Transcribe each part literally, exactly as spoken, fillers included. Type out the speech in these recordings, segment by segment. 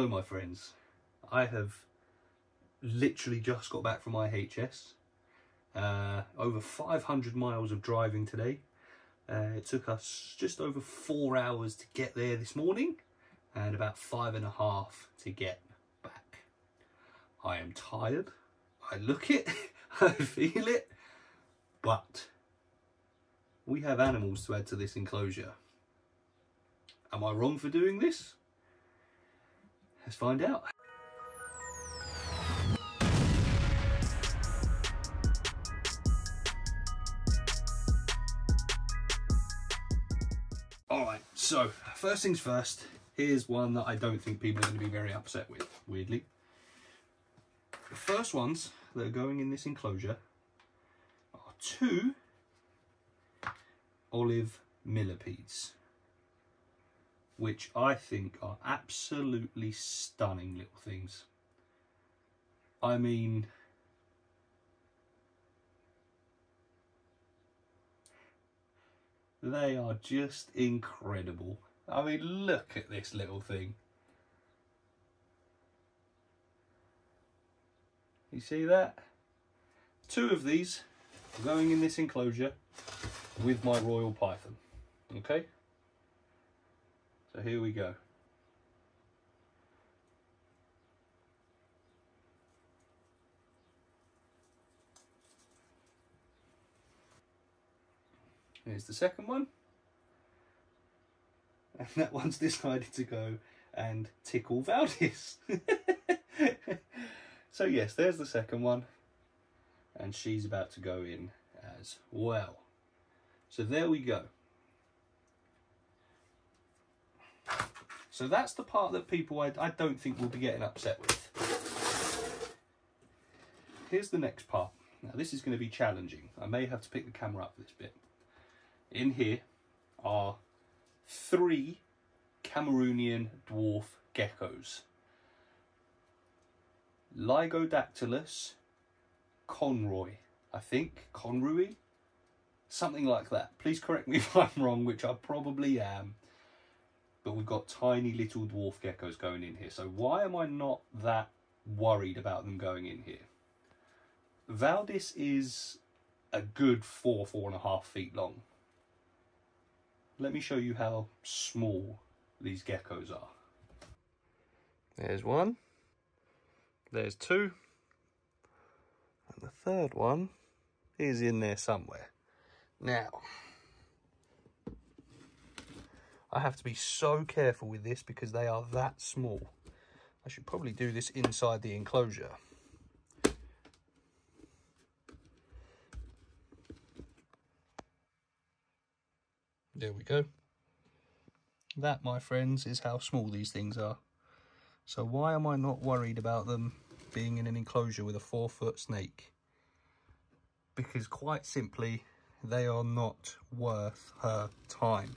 Hello my friends, I have literally just got back from I H S, uh, over five hundred miles of driving today. Uh, it took us just over four hours to get there this morning and about five and a half to get back. I am tired, I look it, I feel it, but we have animals to add to this enclosure. Am I wrong for doing this? Let's find out. All right, so first things first, here's one that I don't think people are going to be very upset with, weirdly. The first ones that are going in this enclosure are two olive millipedes, which I think are absolutely stunning little things. I mean, they are just incredible. I mean, look at this little thing. You see that? Two of these are going in this enclosure with my royal python, okay? So here we go. Here's the second one. And that one's decided to go and tickle Valdis. So yes, there's the second one. And she's about to go in as well. So there we go. So that's the part that people I, I don't think will be getting upset with. Here's the next part. Now this is going to be challenging. I may have to pick the camera up for this bit. In here are three Cameroonian dwarf geckos. Ligodactylus, Conroy, I think, Conraui, something like that. Please correct me if I'm wrong, which I probably am. But we've got tiny little dwarf geckos going in here. So why am I not that worried about them going in here? Valdis is a good four, four and a half feet long. Let me show you how small these geckos are. There's one. There's two. And the third one is in there somewhere. Now, I have to be so careful with this because they are that small. I should probably do this inside the enclosure. There we go. That, my friends, is how small these things are. So why am I not worried about them being in an enclosure with a four-foot snake? Because quite simply, they are not worth her time.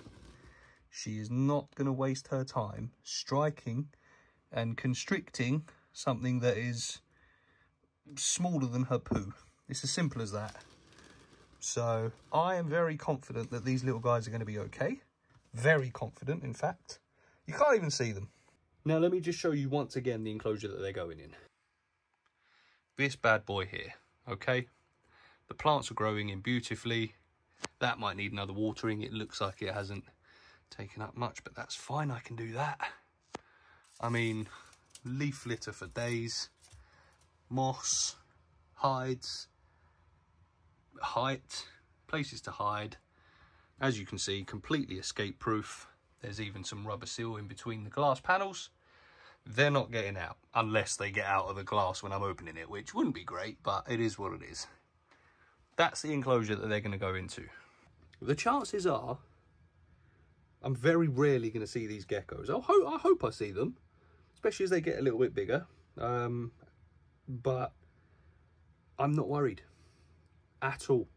She is not going to waste her time striking and constricting something that is smaller than her poo. It's as simple as that. So I am very confident that these little guys are going to be okay. Very confident, in fact. You can't even see them. Now let me just show you once again the enclosure that they're going in. This bad boy here, okay? The plants are growing in beautifully. That might need another watering. It looks like it hasn't taken up much, but that's fine, I can do that. I mean, leaf litter for days, moss, hides, height, places to hide. As you can see, completely escape proof. There's even some rubber seal in between the glass panels. They're not getting out, unless they get out of the glass when I'm opening it, which wouldn't be great, but it is what it is. That's the enclosure that they're going to go into. The chances are I'm very rarely going to see these geckos. I hope, I hope I see them, especially as they get a little bit bigger. Um, but I'm not worried at all,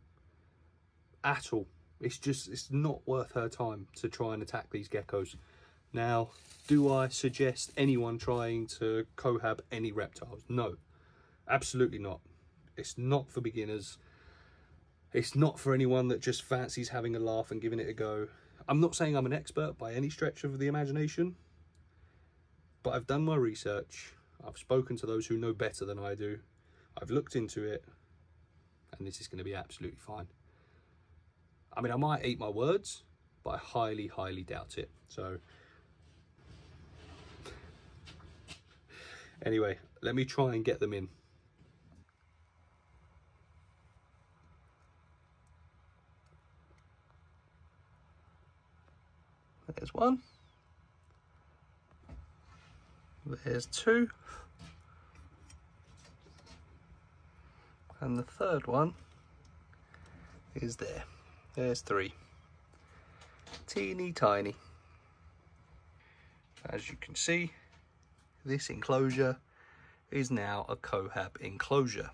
at all. It's just, it's not worth her time to try and attack these geckos. Now, do I suggest anyone trying to cohab any reptiles? No, absolutely not. It's not for beginners. It's not for anyone that just fancies having a laugh and giving it a go. I'm not saying I'm an expert by any stretch of the imagination, But I've done my research, I've spoken to those who know better than I do, I've looked into it, and this is going to be absolutely fine. I mean, I might eat my words, but I highly, highly doubt it. So anyway, let me try and get them in. There's one. There's two. And the third one is there. There's three. Teeny tiny. As you can see, this enclosure is now a cohab enclosure.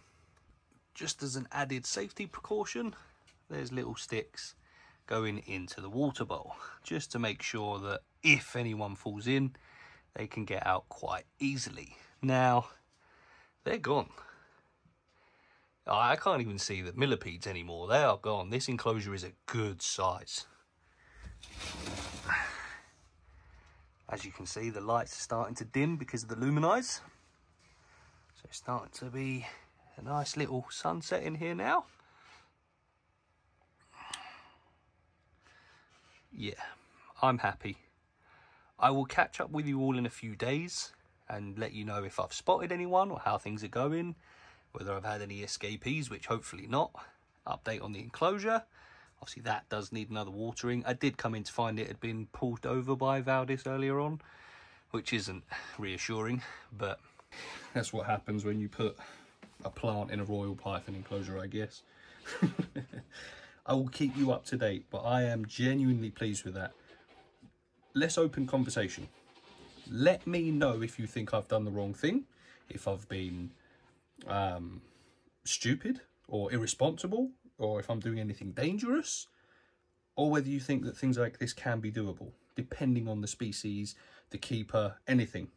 Just as an added safety precaution, there's little sticks going into the water bowl, just to make sure that if anyone falls in, they can get out quite easily. Now, they're gone. I can't even see the millipedes anymore. They are gone. This enclosure is a good size. As you can see, the lights are starting to dim because of the Lumenize. So it's starting to be a nice little sunset in here now. Yeah, I'm happy. I will catch up with you all in a few days and let you know if I've spotted anyone or how things are going, whether I've had any escapees, which hopefully not. Update on the enclosure. Obviously that does need another watering. I did come in to find it had been pulled over by Valdis earlier on, which isn't reassuring, but that's what happens when you put a plant in a royal python enclosure, I guess. I will keep you up to date, but I am genuinely pleased with that. Let's open conversation. Let me know if you think I've done the wrong thing, if I've been um, stupid or irresponsible, or if I'm doing anything dangerous, or whether you think that things like this can be doable, depending on the species, the keeper, anything.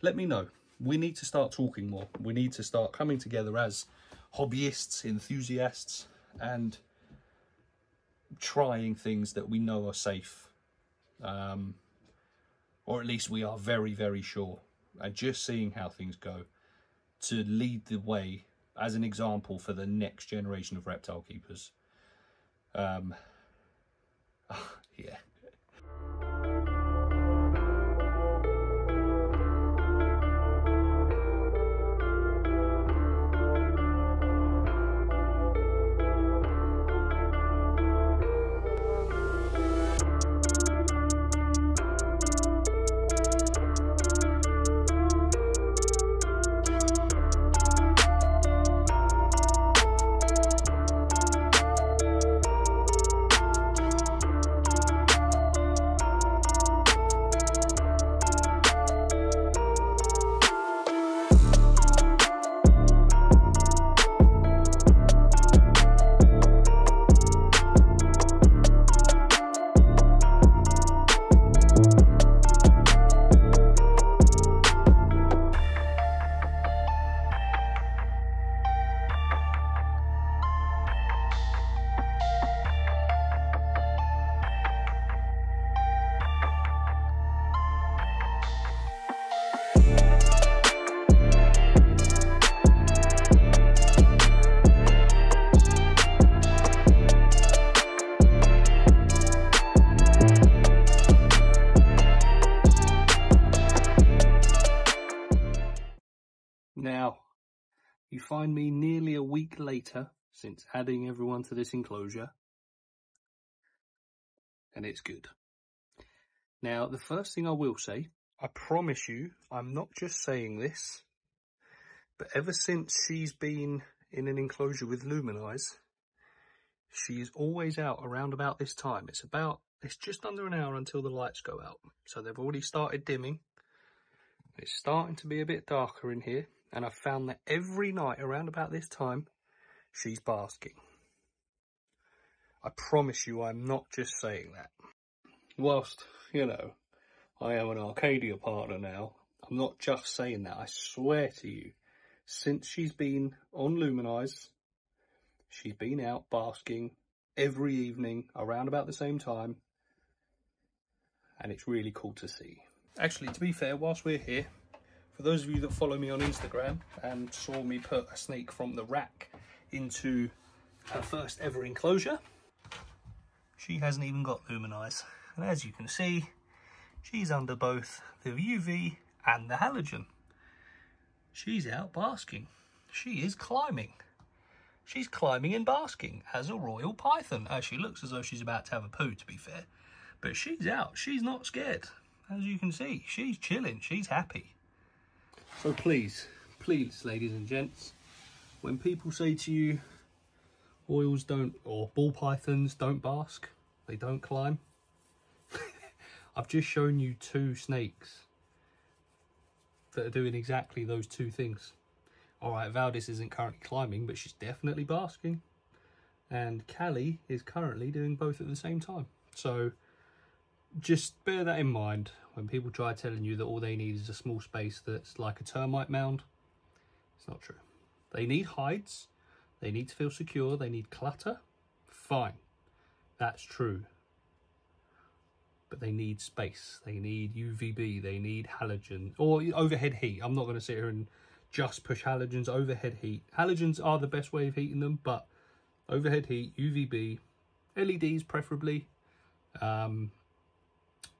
Let me know. We need to start talking more. We need to start coming together as hobbyists, enthusiasts, and trying things that we know are safe, um, or at least we are very, very sure, and just seeing how things go to lead the way as an example for the next generation of reptile keepers. Um, oh, yeah. Now, you find me nearly a week later since adding everyone to this enclosure, and it's good. Now, the first thing I will say, I promise you, I'm not just saying this, but ever since she's been in an enclosure with Lumenize, she is always out around about this time. It's about, it's just under an hour until the lights go out. So they've already started dimming. It's starting to be a bit darker in here. And I've found that every night around about this time, she's basking. I promise you, I'm not just saying that. Whilst, you know, I am an Arcadia partner now, I'm not just saying that. I swear to you, since she's been on Lumenize, she's been out basking every evening around about the same time. And it's really cool to see. Actually, to be fair, whilst we're here, for those of you that follow me on Instagram and saw me put a snake from the rack into her first ever enclosure, she hasn't even got Lumenize. And as you can see, she's under both the U V and the halogen. She's out basking. She is climbing. She's climbing and basking as a royal python. As she looks as though she's about to have a poo, to be fair. But she's out. She's not scared. As you can see, she's chilling. She's happy. So please, please, ladies and gents, when people say to you, royals don't, or ball pythons don't bask, they don't climb. I've just shown you two snakes that are doing exactly those two things. All right, Valdis isn't currently climbing, but she's definitely basking. And Callie is currently doing both at the same time. So just bear that in mind when people try telling you that all they need is a small space that's like a termite mound. It's not true. They need hides. They need to feel secure. They need clutter. Fine. That's true. But they need space. They need U V B. They need halogen or overhead heat. I'm not going to sit here and just push halogens, overhead heat. Halogens are the best way of heating them, but overhead heat, U V B, L E Ds preferably, um,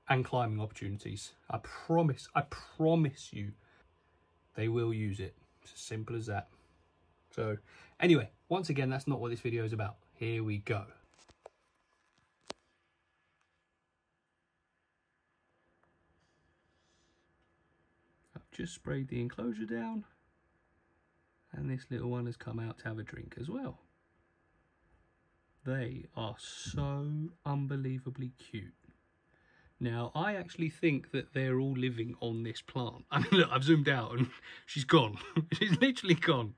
and climbing opportunities. I promise, I promise you, they will use it. It's as simple as that. So anyway, once again, that's not what this video is about. Here we go. I've just sprayed the enclosure down. And this little one has come out to have a drink as well. They are so unbelievably cute. Now, I actually think that they're all living on this plant. I mean, look, I've zoomed out and she's gone. She's literally gone.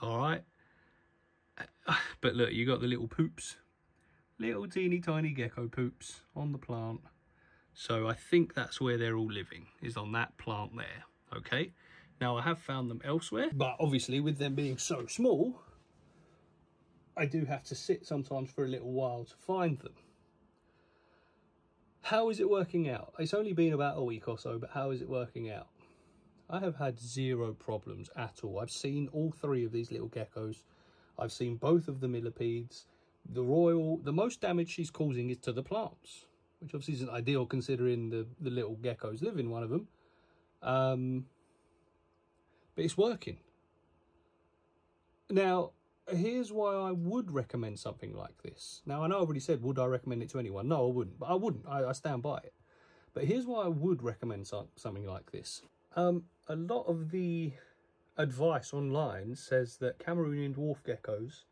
All right. But look, you got the little poops. Little teeny tiny gecko poops on the plant. So I think that's where they're all living, is on that plant there. Okay. Now, I have found them elsewhere, but obviously with them being so small, I do have to sit sometimes for a little while to find them. How is it working out? It's only been about a week or so, but how is it working out? I have had zero problems at all. I've seen all three of these little geckos. I've seen both of the millipedes. The royal, the most damage she's causing is to the plants, which obviously isn't ideal considering the, the little geckos live in one of them. Um... But it's working. Now, here's why I would recommend something like this. Now, I know I've already said, would I recommend it to anyone? No, I wouldn't. But I wouldn't. I, I stand by it. But here's why I would recommend so something like this. Um, a lot of the advice online says that Cameroonian dwarf geckos,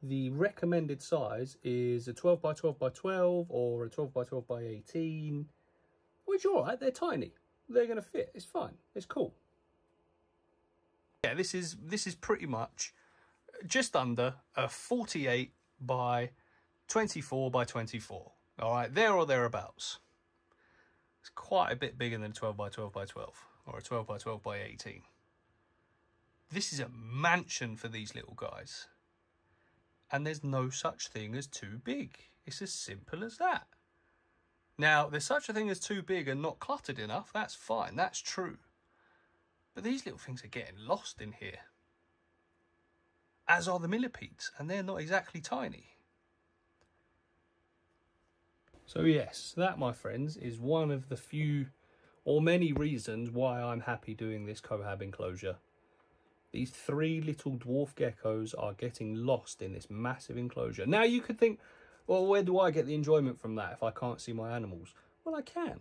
the recommended size is a twelve by twelve by twelve or a twelve by twelve by eighteen. Which, all right, they're tiny. They're going to fit. It's fine. It's cool. Yeah, this is this is pretty much just under a forty-eight by twenty-four by twenty-four. All right, there or thereabouts. It's quite a bit bigger than a twelve by twelve by twelve or a twelve by twelve by eighteen. This is a mansion for these little guys. And there's no such thing as too big. It's as simple as that. Now, there's such a thing as too big and not cluttered enough. That's fine. That's true. But these little things are getting lost in here. As are the millipedes, and they're not exactly tiny. So yes, that, my friends, is one of the few or many reasons why I'm happy doing this cohab enclosure. These three little dwarf geckos are getting lost in this massive enclosure. Now you could think, well, where do I get the enjoyment from that if I can't see my animals? Well, I can.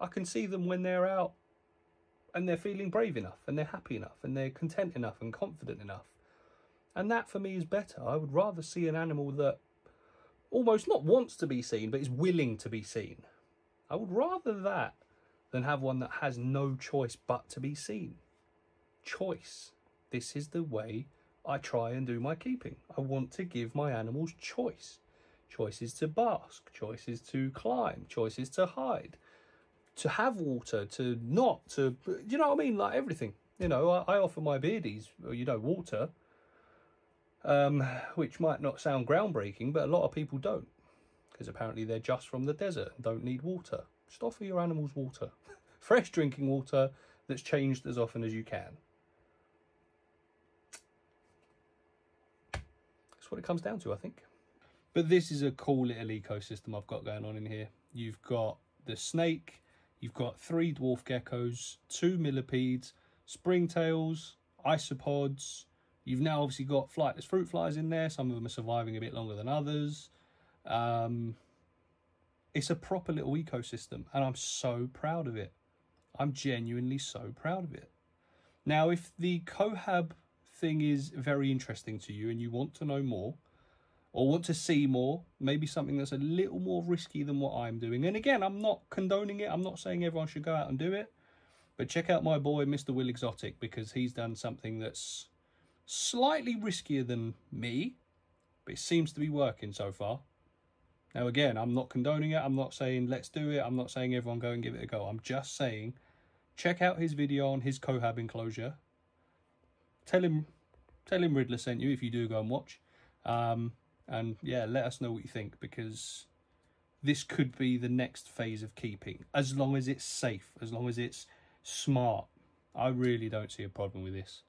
I can see them when they're out. And they're feeling brave enough, and they're happy enough, and they're content enough and confident enough. And that for me is better. I would rather see an animal that almost not wants to be seen, but is willing to be seen. I would rather that than have one that has no choice but to be seen. Choice. This is the way I try and do my keeping. I want to give my animals choice. Choice is to bask. Choice is to climb. Choice is to hide. To have water, to not, to, you know what I mean? Like everything, you know, I, I offer my beardies, you know, water, um, which might not sound groundbreaking, but a lot of people don't, because apparently they're just from the desert, don't need water. Just offer your animals water. fresh drinking water that's changed as often as you can. That's what it comes down to, I think. But this is a cool little ecosystem I've got going on in here. You've got the snake, you've got three dwarf geckos, two millipedes, springtails, isopods. You've now obviously got flightless fruit flies in there. Some of them are surviving a bit longer than others. Um, it's a proper little ecosystem, and I'm so proud of it. I'm genuinely so proud of it. Now, if the cohab thing is very interesting to you and you want to know more, or want to see more, maybe something that's a little more risky than what I'm doing. And again, I'm not condoning it. I'm not saying everyone should go out and do it. But check out my boy, Mister Will Exotic, because he's done something that's slightly riskier than me, but it seems to be working so far. Now, again, I'm not condoning it. I'm not saying let's do it. I'm not saying everyone go and give it a go. I'm just saying check out his video on his cohab enclosure. Tell him, tell him Riddler sent you if you do go and watch. Um... And yeah, let us know what you think, because this could be the next phase of keeping, as long as it's safe, as long as it's smart. I really don't see a problem with this.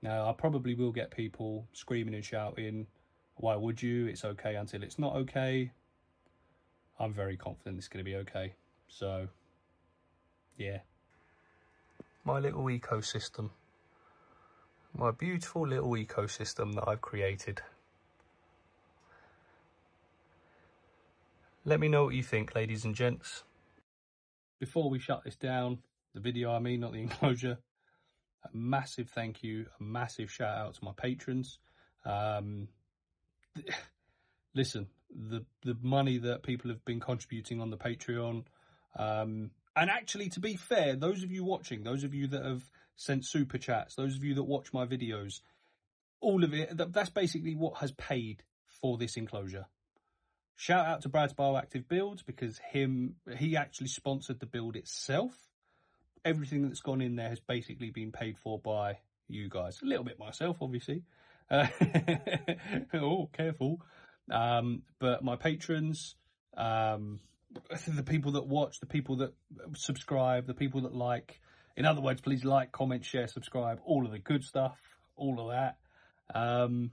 Now, I probably will get people screaming and shouting, why would you? It's okay until it's not okay. I'm very confident it's going to be okay. So, yeah. My little ecosystem. My beautiful little ecosystem that I've created. Let me know what you think, ladies and gents. Before we shut this down, the video I mean, not the enclosure, a massive thank you, a massive shout out to my patrons. Um, listen, the, the money that people have been contributing on the Patreon, um, and actually, to be fair, those of you watching, those of you that have sent super chats, those of you that watch my videos, all of it, that, that's basically what has paid for this enclosure. Shout out to Brad's Bioactive Builds, because him he actually sponsored the build itself. Everything that's gone in there has basically been paid for by you guys. A little bit myself, obviously. Uh, oh, careful. Um, but my patrons, um, the people that watch, the people that subscribe, the people that like. In other words, please like, comment, share, subscribe. All of the good stuff, all of that. Um...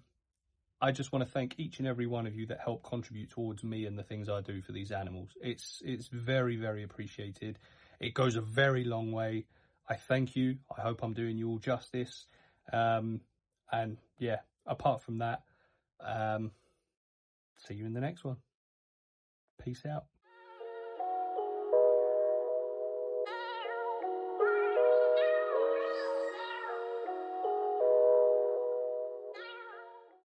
I just want to thank each and every one of you that help contribute towards me and the things I do for these animals. It's it's very, very appreciated. It goes a very long way. I thank you. I hope I'm doing you all justice. Um, and yeah, apart from that, um, see you in the next one. Peace out.